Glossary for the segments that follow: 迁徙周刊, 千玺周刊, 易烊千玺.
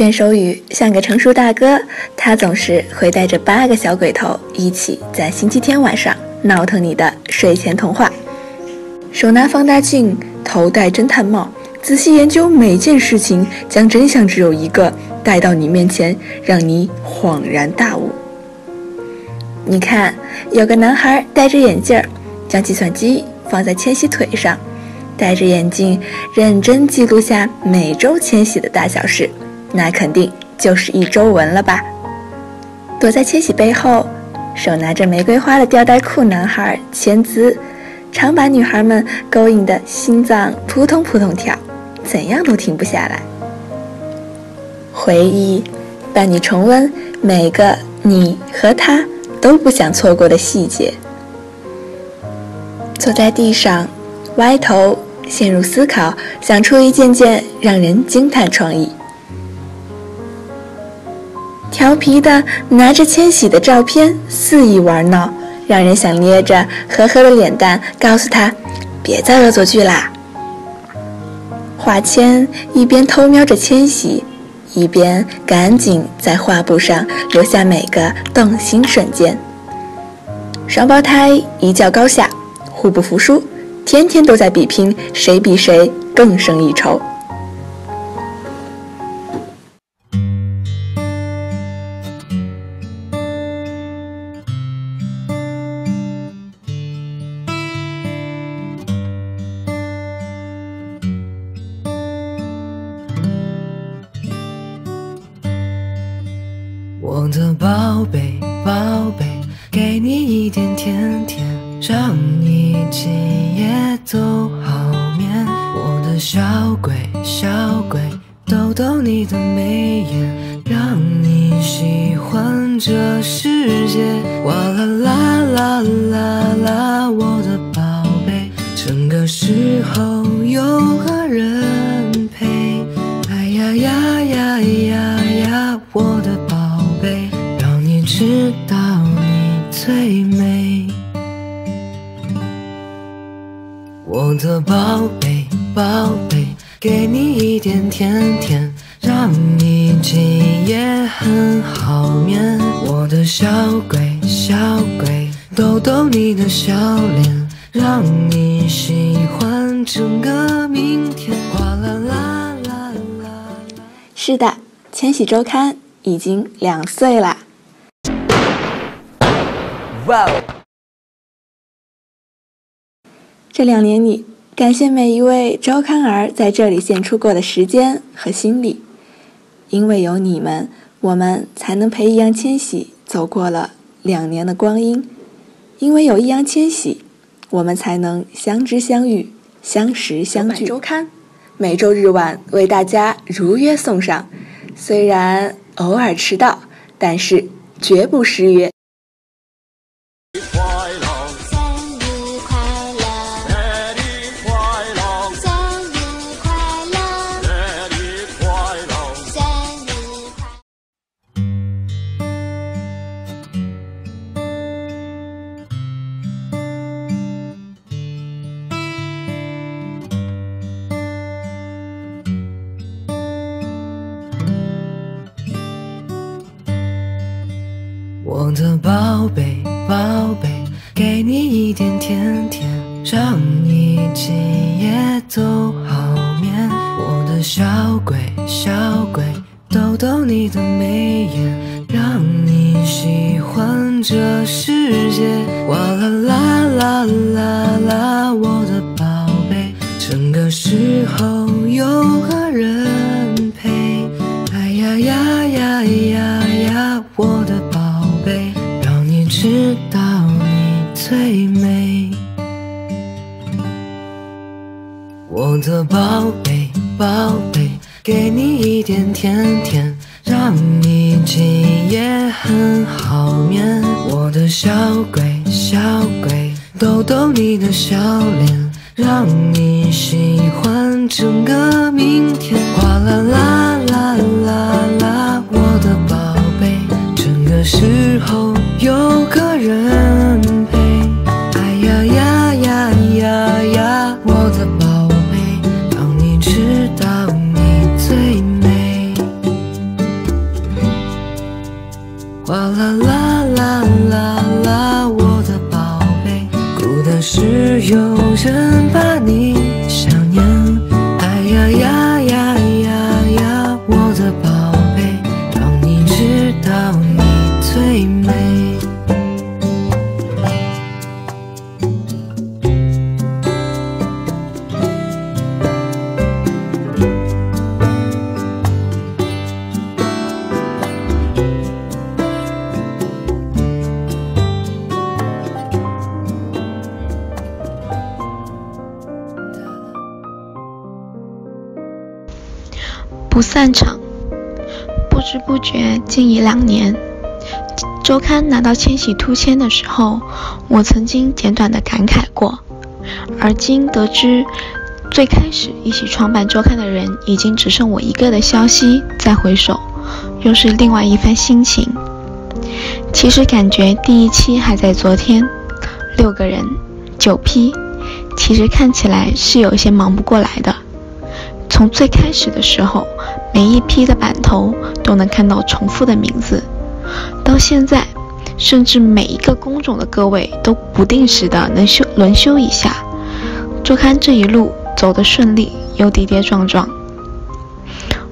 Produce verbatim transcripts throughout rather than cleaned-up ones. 卷首宇像个成熟大哥，他总是会带着八个小鬼头一起在星期天晚上闹腾你的睡前童话。手拿放大镜，头戴侦探帽，仔细研究每件事情，将真相只有一个带到你面前，让你恍然大悟。你看，有个男孩戴着眼镜，将计算机放在千玺腿上，戴着眼镜认真记录下每周千玺的大小事，那肯定就是一周文了吧。躲在千玺背后手拿着玫瑰花的吊带裤男孩钱姿，常把女孩们勾引的心脏扑通扑通跳，怎样都停不下来。回忆伴你重温每个你和他都不想错过的细节。坐在地上歪头陷入思考，想出一件件让人惊叹创意。调皮的拿着千玺的照片肆意玩闹，让人想捏着呵呵的脸蛋告诉他别再恶作剧啦。画签一边偷瞄着千玺，一边赶紧在画布上留下每个动心瞬间。双胞胎一较高下，互不服输，天天都在比拼谁比谁更胜一筹。我的宝贝宝贝，给你一点甜甜，让你今夜都好眠。我的小鬼小鬼，逗逗你的眉眼，让你喜欢这世界。哇啦啦啦啦啦，我的宝贝，整个时候有个人陪。哎呀呀呀呀呀，我的宝贝，让你知道你最美。我的宝贝宝贝，给你一点甜甜，让你今夜很好眠。我的小鬼小鬼，逗逗你的笑脸，让你喜欢整个明天。哗啦啦啦啦。是的，千玺周刊已经两岁啦！哇哦！这两年里，感谢每一位周刊儿在这里献出过的时间和心力，因为有你们，我们才能陪易烊千玺走过了两年的光阴；因为有易烊千玺，我们才能相知相遇、相识相聚。周刊每周日晚为大家如约送上，虽然偶尔迟到，但是绝不失约。我的宝贝宝贝，给你一点甜甜，让你今夜都好眠。我的小鬼小鬼，逗逗你的眉眼，让你喜欢这世界。哇啦啦啦啦啦，我的宝贝，整个时候有个人陪。哎呀呀呀呀呀，我的宝贝，让你知道你最美。我的宝贝宝贝，给你一点甜甜，让你今夜很好眠。我的小鬼小鬼，逗逗你的笑脸，让你喜欢整个明天。哗啦啦啦啦啦，我的宝贝，整个世之后有个人陪。哎呀呀呀呀呀，我的宝贝，让你知道你最美。是有人把你想念。哎呀呀呀呀呀，我的宝贝，让你知道你最不散场。不知不觉竟已两年。周刊拿到千禧兔签的时候，我曾经简短的感慨过，而今得知最开始一起创办周刊的人已经只剩我一个的消息，再回首又是另外一番心情。其实感觉第一期还在昨天，六个人九批，其实看起来是有些忙不过来的。从最开始的时候，每一批的版头都能看到重复的名字，到现在，甚至每一个工种的各位都不定时的能休轮休一下。周刊这一路走得顺利，又跌跌撞撞。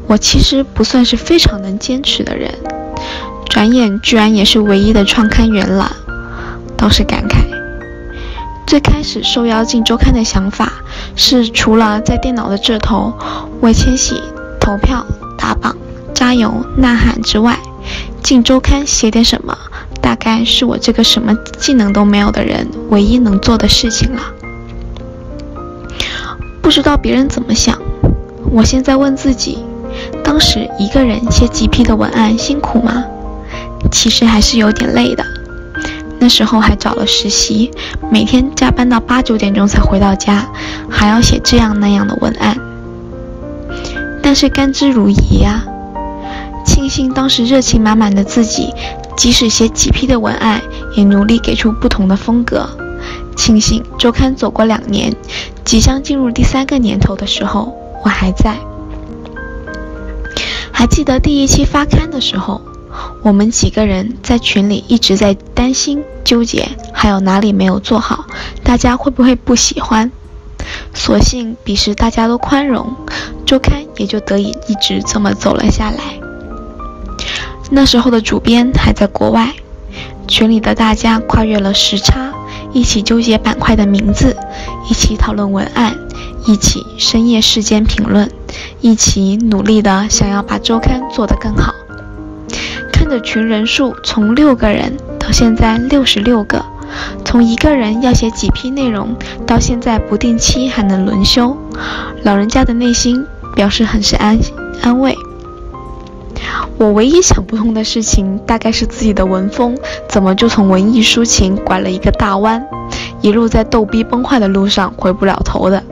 我其实不算是非常能坚持的人，转眼居然也是唯一的创刊员了，倒是感慨。最开始受邀进周刊的想法是，除了在电脑的这头为千禧投票、打榜、加油、呐喊之外，进周刊写点什么，大概是我这个什么技能都没有的人唯一能做的事情了。不知道别人怎么想，我现在问自己，当时一个人写几批的文案辛苦吗？其实还是有点累的。那时候还找了实习，每天加班到八九点钟才回到家，还要写这样那样的文案，但是甘之如饴啊。庆幸当时热情满满的自己，即使写几批的文案，也努力给出不同的风格。庆幸周刊走过两年，即将进入第三个年头的时候，我还在。还记得第一期发刊的时候，我们几个人在群里一直在担心纠结，还有哪里没有做好，大家会不会不喜欢。所幸彼时大家都宽容，周刊也就得以一直这么走了下来。那时候的主编还在国外，群里的大家跨越了时差，一起纠结板块的名字，一起讨论文案，一起深夜事件评论，一起努力的想要把周刊做得更好。看着群人数从六个人到现在六十六个，从一个人要写几批内容到现在不定期还能轮休，老人家的内心表示很是安安慰。我唯一想不通的事情，大概是自己的文风怎么就从文艺抒情拐了一个大弯，一路在逗逼崩坏的路上回不了头的。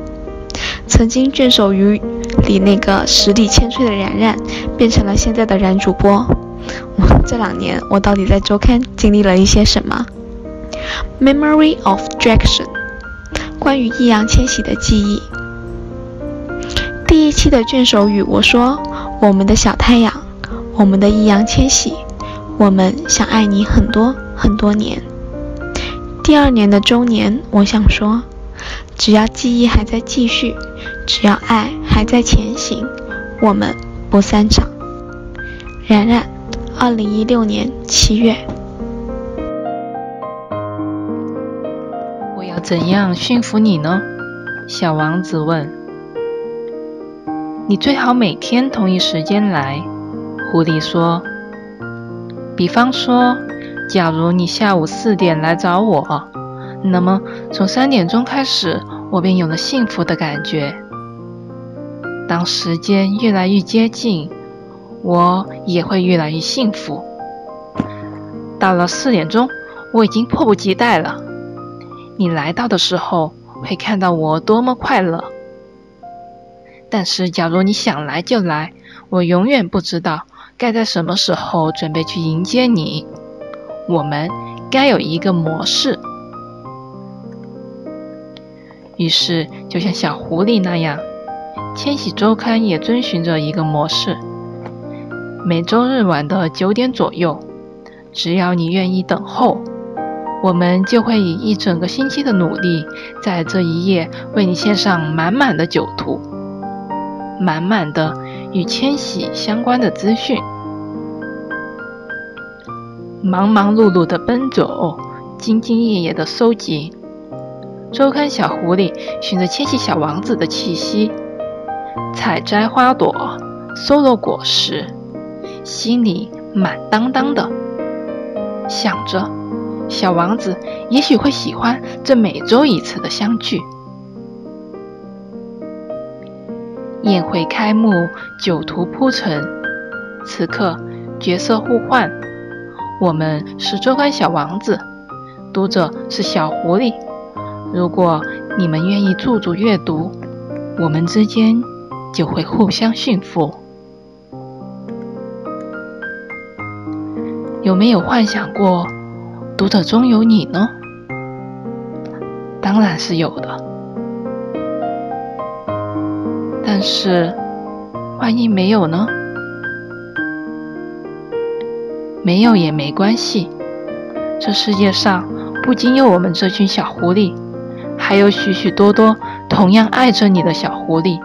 曾经眷守于里那个十里千岁的冉冉，变成了现在的冉主播。我这两年我到底在周刊经历了一些什么？ Memory of Jackson， 关于易烊千玺的记忆。第一期的卷首语，我说我们的小太阳，我们的易烊千玺，我们想爱你很多很多年。第二年的周年，我想说只要记忆还在继续，只要爱还在前行，我们不散场。冉冉，二零一六年七月。我要怎样驯服你呢？小王子问。你最好每天同一时间来，狐狸说。比方说，假如你下午四点来找我，那么从三点钟开始，我便有了幸福的感觉。当时间越来越接近，我也会越来越幸福。到了四点钟，我已经迫不及待了。你来到的时候，会看到我多么快乐。但是，假如你想来就来，我永远不知道该在什么时候准备去迎接你。我们该有一个模式。于是，就像小狐狸那样，千禧周刊也遵循着一个模式。每周日晚的九点左右，只要你愿意等候，我们就会以一整个星期的努力，在这一夜为你献上满满的酒徒，满满的与迁徙相关的资讯。忙忙碌碌的奔走，兢兢业业的收集。周刊小狐狸寻着迁徙小王子的气息，采摘花朵，搜罗果实，心里满当当的，想着小王子也许会喜欢这每周一次的相聚。宴会开幕，酒徒铺陈，此刻角色互换，我们是周刊小王子，读者是小狐狸。如果你们愿意驻足阅读，我们之间就会互相驯服。有没有幻想过读者中有你呢？当然是有的，但是万一没有呢？没有也没关系，这世界上不仅有我们这群小狐狸，还有许许多多同样爱着你的小狐狸。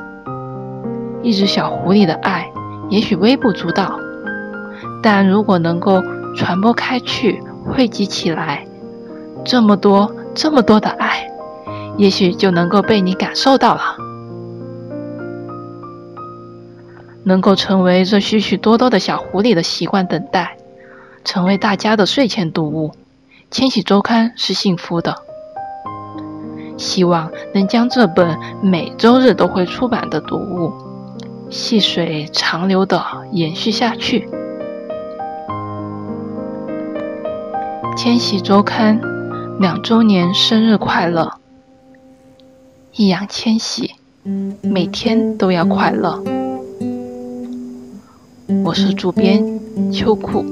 一只小狐狸的爱也许微不足道，但如果能够传播开去，汇集起来，这么多这么多的爱，也许就能够被你感受到了。能够成为这许许多多的小狐狸的习惯等待，成为大家的睡前读物，迁徙周刊是幸福的。希望能将这本每周日都会出版的读物，细水长流地延续下去。迁徙周刊两周年生日快乐！易烊千玺每天都要快乐。我是主编秋裤。